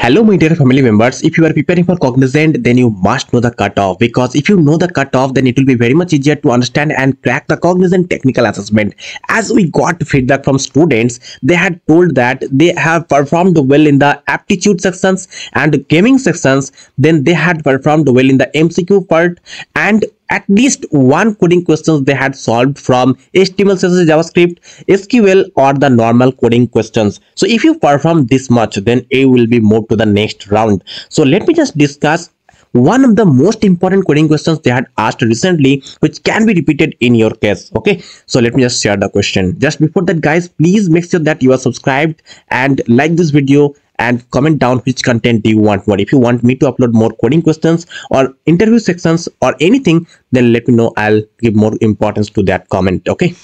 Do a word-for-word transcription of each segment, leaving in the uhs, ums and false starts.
Hello my dear family members, if you are preparing for Cognizant, then you must know the cutoff, because if you know the cutoff, then it will be very much easier to understand and crack the Cognizant technical assessment. As we got feedback from students, they had told that they have performed well in the aptitude sections and gaming sections, then they had performed well in the M C Q part, and at least one coding questions they had solved from H T M L, C S S, JavaScript, S Q L or the normal coding questions. So if you perform this much, then you will be moved to the next round. So let me just discuss one of the most important coding questions they had asked recently, which can be repeated in your case. Okay, so let me just share the question. Just before that, guys, please make sure that you are subscribed and like this video, and comment down which content do you want more. If you want me to upload more coding questions or interview sections or anything, then let me know. I'll give more importance to that comment. Okay.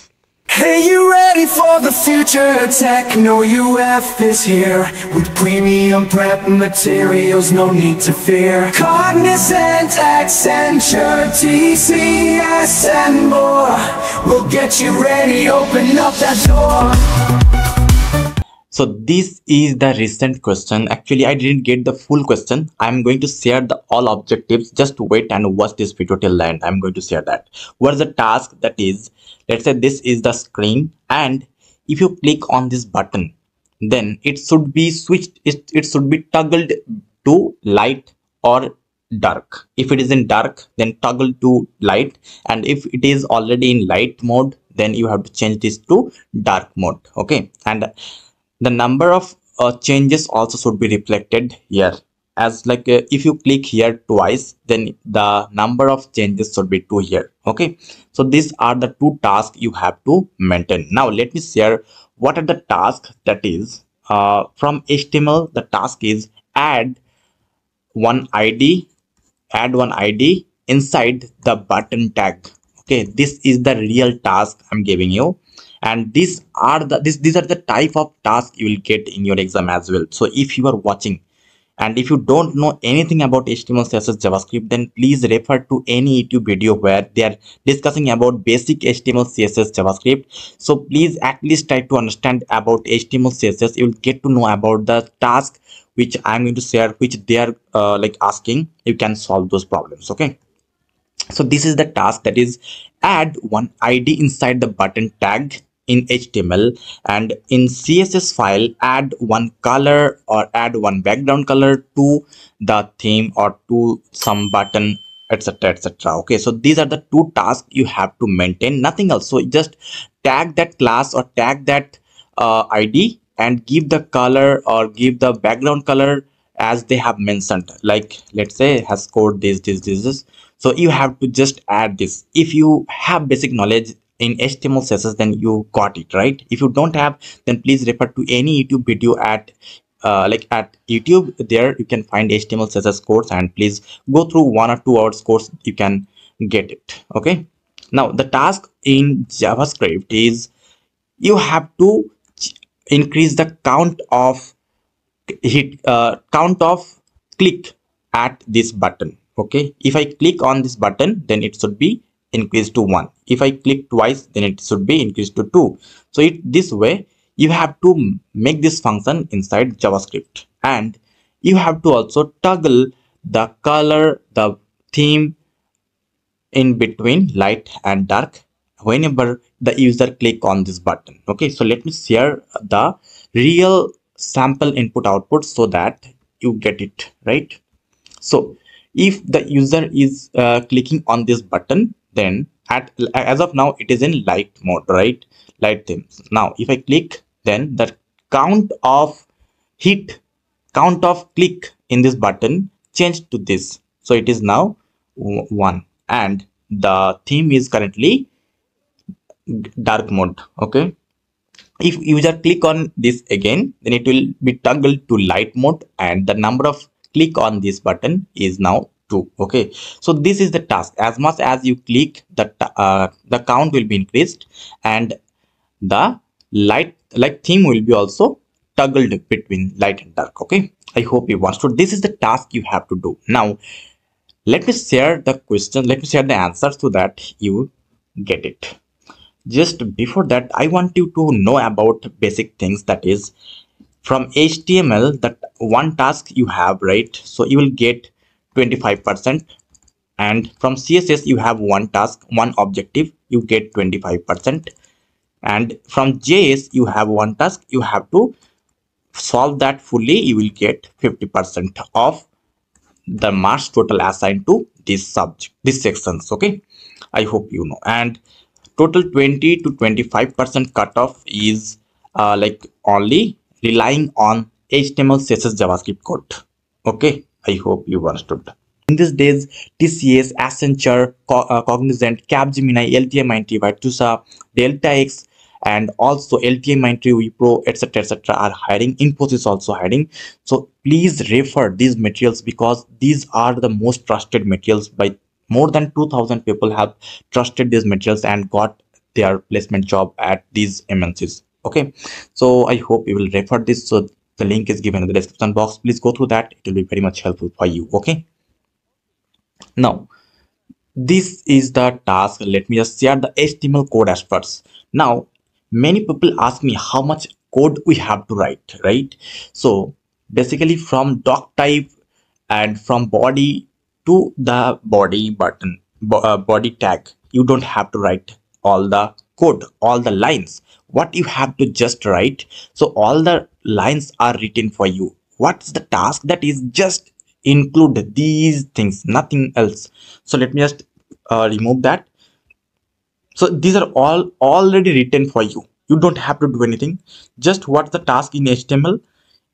Hey, you ready for the future? Techno U F is here with premium prep materials, no need to fear. Cognizant, Accenture, T C S and more. We'll get you ready, open up that door. So this is the recent question. Actually, I didn't get the full question. I'm going to share the all objectives. Just wait and watch this video till end. I'm going to share that. What's the task? That is, let's say this is the screen, and if you click on this button, then it should be switched. It, it should be toggled to light or dark. If it is in dark, then toggle to light, and if it is already in light mode, then you have to change this to dark mode. Okay, and the number of uh, changes also should be reflected here, as like uh, if you click here twice, then the number of changes should be two here. Okay, so these are the two tasks you have to maintain. Now let me share what are the tasks. That is, uh, from H T M L, the task is add one I D, add one I D inside the button tag. Okay, this is the real task I'm giving you. And these are the this these are the type of tasks you will get in your exam as well. So if you are watching and if you don't know anything about H T M L, C S S, JavaScript, then please refer to any YouTube video where they are discussing about basic H T M L, C S S, JavaScript. So please at least try to understand about H T M L, C S S. You will get to know about the task which I'm going to share, which they are uh, like asking. You can solve those problems. Okay. So this is the task, that is add one I D inside the button tag in H T M L, and in C S S file add one color or add one background color to the theme or to some button, etc, etc. Okay, so these are the two tasks you have to maintain, nothing else. So just tag that class or tag that uh, I D and give the color or give the background color as they have mentioned, like let's say has scored this, this, this, this. So you have to just add this. If you have basic knowledge in H T M L, C S S, then you got it, right? If you don't have, then please refer to any YouTube video at uh, like at YouTube. There you can find H T M L, C S S course, and please go through one or two hours course, you can get it. Okay, now the task in JavaScript is you have to increase the count of hit uh, count of click at this button. Okay, if I click on this button, then it should be increased to one. If I click twice, then it should be increased to two. So it this way you have to make this function inside JavaScript, and you have to also toggle the color, the theme in between light and dark whenever the user click on this button. Okay, so let me share the real sample input output so that you get it right. So if the user is uh, clicking on this button, then at as of now it is in light mode, right? Light themes. Now if I click, then the count of hit count of click in this button changed to this, so it is now one, and the theme is currently dark mode. Okay, if user click on this again, then it will be toggled to light mode, and the number of click on this button is now two. Okay, so this is the task. As much as you click, the uh, the count will be increased, and the light like theme will be also toggled between light and dark. Okay, I hope you understood. This is the task you have to do. Now let me share the question, let me share the answer so that you get it. Just before that, I want you to know about basic things, that is from H T M L, that one task you have, right? So you will get twenty-five percent, and from C S S you have one task, one objective, you get twenty-five percent, and from J S you have one task, you have to solve that fully, you will get fifty percent of the marks total assigned to this subject, this sections. Okay, I hope you know. And total twenty to twenty-five percent cutoff is uh, like only relying on H T M L, C S S, JavaScript code. Okay, I hope you understood. In these days, T C S, Accenture, Co uh, Cognizant, Capgemini, LTIMindtree, Virtusa, Delta X, and also LTIMindtree, Wipro, etc, etc are hiring. Infosys also hiring. So please refer these materials, because these are the most trusted materials. By more than two thousand people have trusted these materials and got their placement job at these M N Cs. Okay, so I hope you will refer this. So the link is given in the description box. Please go through that. It will be very much helpful for you. Okay, now this is the task. Let me just share the H T M L code as first. Now many people ask me how much code we have to write, right? So basically from doc type and from body to the body button, uh, body tag, you don't have to write all the code, all the lines. What you have to just write, so all the lines are written for you. What's the task? That is just include these things, nothing else. So let me just uh, remove that. So these are all already written for you. You don't have to do anything. Just what's the task in H T M L?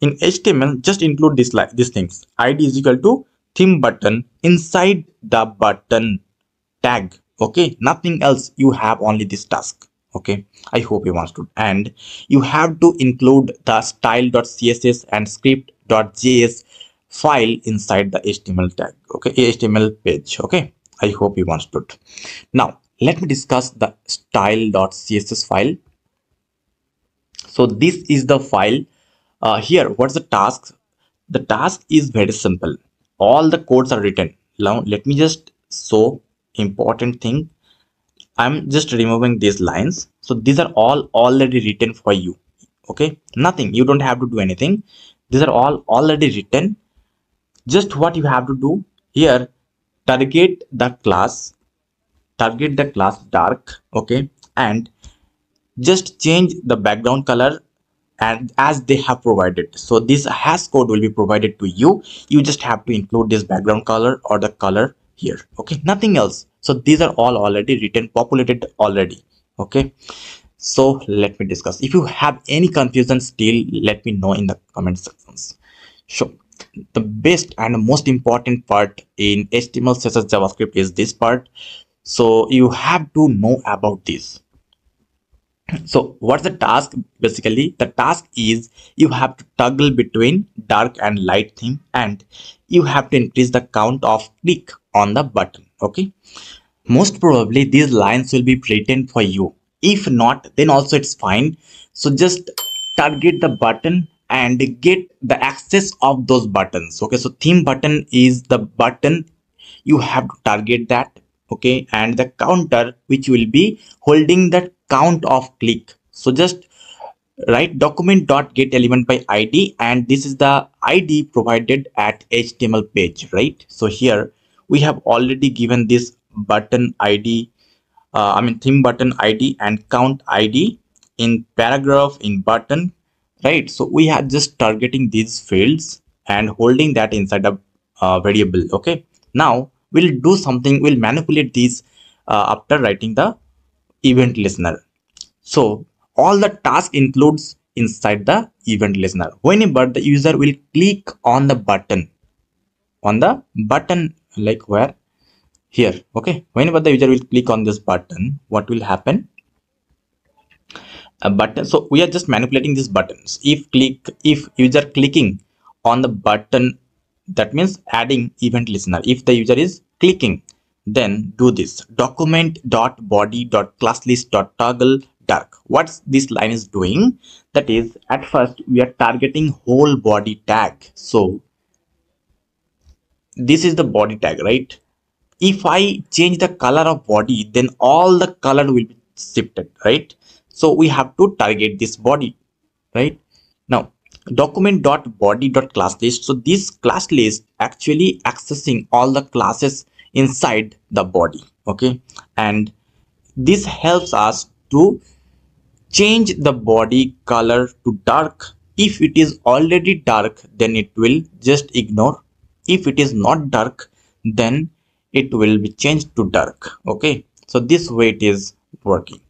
In H T M L, just include this like these things. I D is equal to theme button inside the button tag. Okay, nothing else. You have only this task. Okay, I hope you understood. And you have to include the style.css and script.js file inside the H T M L tag. Okay, H T M L page. Okay, I hope you understood. Now let me discuss the style.css file. So this is the file. Uh, here, what's the task? The task is very simple. All the codes are written. Now let me just show important thing. I'm just removing these lines. So these are all already written for you. Okay, nothing. You don't have to do anything. These are all already written. Just what you have to do here, target the class. Target the class dark, okay, and just change the background color and as they have provided. So this hash code will be provided to you. You just have to include this background color or the color here. Okay, nothing else. So these are all already written, populated already. Okay, so let me discuss. If you have any confusion still, let me know in the comment sections. Sure. The best and most important part in H T M L, C S S, JavaScript is this part. So you have to know about this. So what's the task? Basically the task is you have to toggle between dark and light theme, and you have to increase the count of click on the button. Okay, most probably these lines will be written for you. If not, then also it's fine. So just target the button and get the access of those buttons. Okay, so theme button is the button, you have to target that. Okay, and the counter which will be holding the count of click. So just write document dot get element by I D, and this is the I D provided at H T M L page, right? So here we have already given this button I D, uh, I mean theme button I D and count I D in paragraph, in button, right? So we are just targeting these fields and holding that inside a uh, variable. Okay, now we'll do something, we'll manipulate these uh, after writing the event listener. So all the task includes inside the event listener. Whenever the user will click on the button, on the button like where? Here. Okay, whenever the user will click on this button, what will happen? A button. So we are just manipulating these buttons. If click, if user clicking on the button, that means adding event listener. If the user is clicking, then do this document dot body dot class list dot toggle dark. What's this line is doing? That is, at first we are targeting whole body tag. So this is the body tag, right? If I change the color of body, then all the color will be shifted, right? So we have to target this body, right? Now document.body.classlist. So this class list actually accessing all the classes inside the body, okay, and this helps us to change the body color to dark. If it is already dark, then it will just ignore. If it is not dark, then it will be changed to dark. Okay, so this way it is working.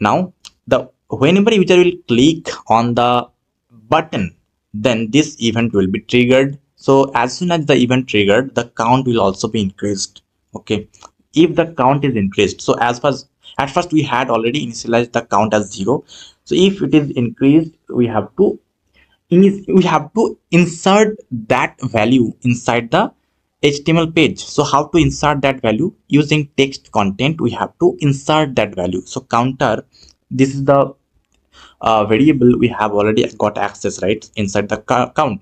Now the whenever user will click on the button, then this event will be triggered. So as soon as the event triggered, the count will also be increased. Okay, if the count is increased, so as far as at first we had already initialized the count as zero. So if it is increased, we have to we have to insert that value inside the H T M L page. So how to insert that value? Using text content, we have to insert that value. So counter, this is the uh, variable we have already got access, right, inside the count.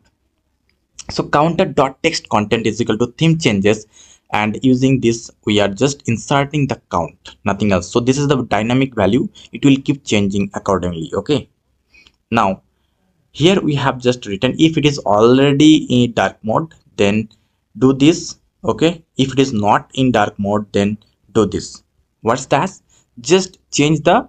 So counter dot text content is equal to theme changes, and using this we are just inserting the count, nothing else. So this is the dynamic value, it will keep changing accordingly. Okay, now here we have just written if it is already in dark mode, then do this. Okay, if it is not in dark mode, then do this. What's that? Just change the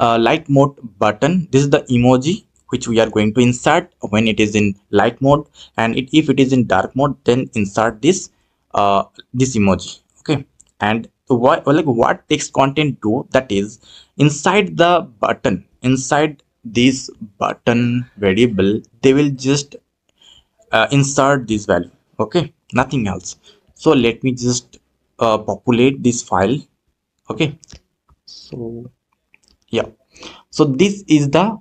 uh, light mode button. This is the emoji which we are going to insert when it is in light mode, and it, if it is in dark mode, then insert this uh, this emoji. Okay, and what like what text content do? That is inside the button, inside this button variable, they will just uh, insert this value. Okay, nothing else. So let me just uh, populate this file. Okay, so yeah, so this is the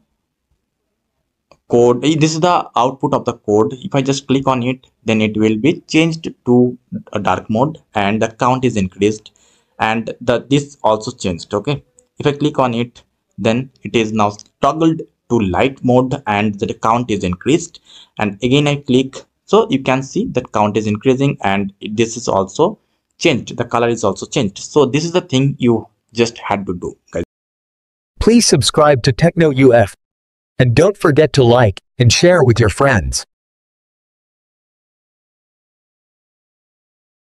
code, this is the output of the code. If I just click on it, then it will be changed to a dark mode and the count is increased, and the this also changed. Okay, if I click on it, then it is now toggled to light mode and the count is increased, and again I click. So you can see that count is increasing, and this is also changed. The color is also changed. So this is the thing you just had to do, guys. Please subscribe to Techno U F and don't forget to like and share with your friends.